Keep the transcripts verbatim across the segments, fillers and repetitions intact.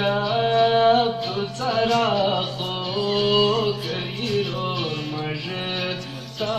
कब जरा खो कहीं रो मरता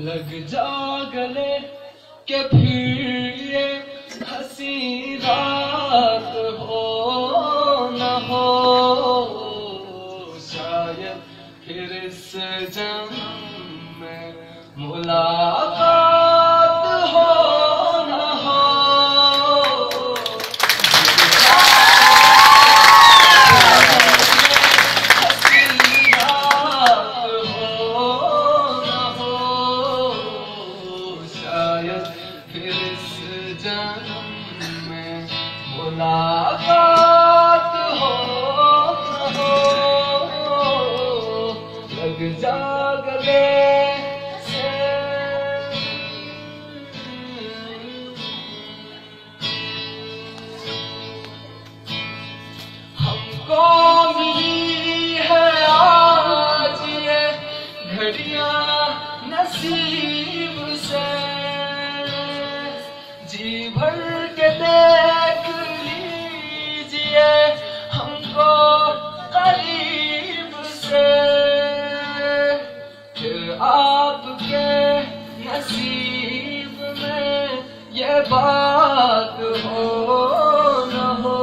लग जा गले के फिर ये हंसी रात हो न हो, शायद फिर इस जन्म में मुलाकात हो न हो। हंसी रात हो न हो, शायद फिर इस जन्म में मुलाकात हो न हो। लग जा गले बात हो न हो,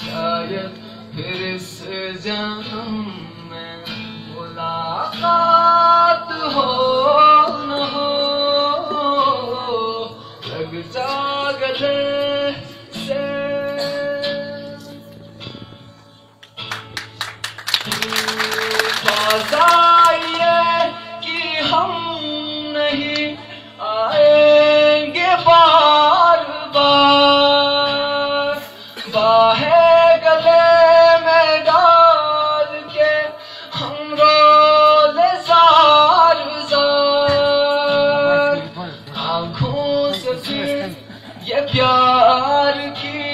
शायद फिर इस जन्म में मुलाकात हो न हो। लग जा गले से बाज़ाइए कि हम नहीं आएंगे बार बार, बाहे गले में डाल के हम रोले जार जार। आँखों से फिर ये प्यार की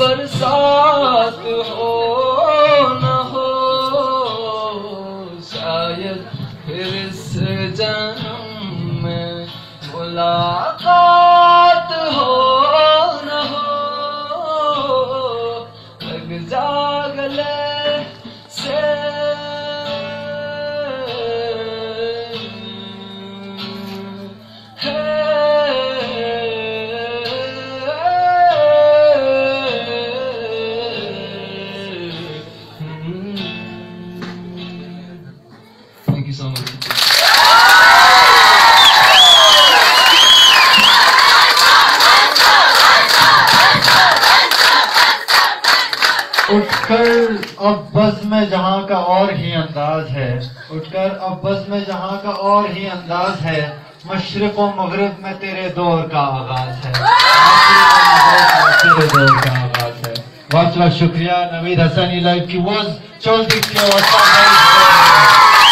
बरसात हो न हो, शायद फिर इस जन्म में मुलाकात हो न हो। लग जा गले से है थैंक यू सो मच। उठकर अब बज़्म में जहाँ का और ही अंदाज है, उठकर अब बज़्म में जहाँ का और ही अंदाज है, मशरिक़ व मग़रिब में तेरे दौर का आगाज है, तेरे दौर का आगाज है। बहुत बहुत शुक्रिया नवीद हसन की आवाज़।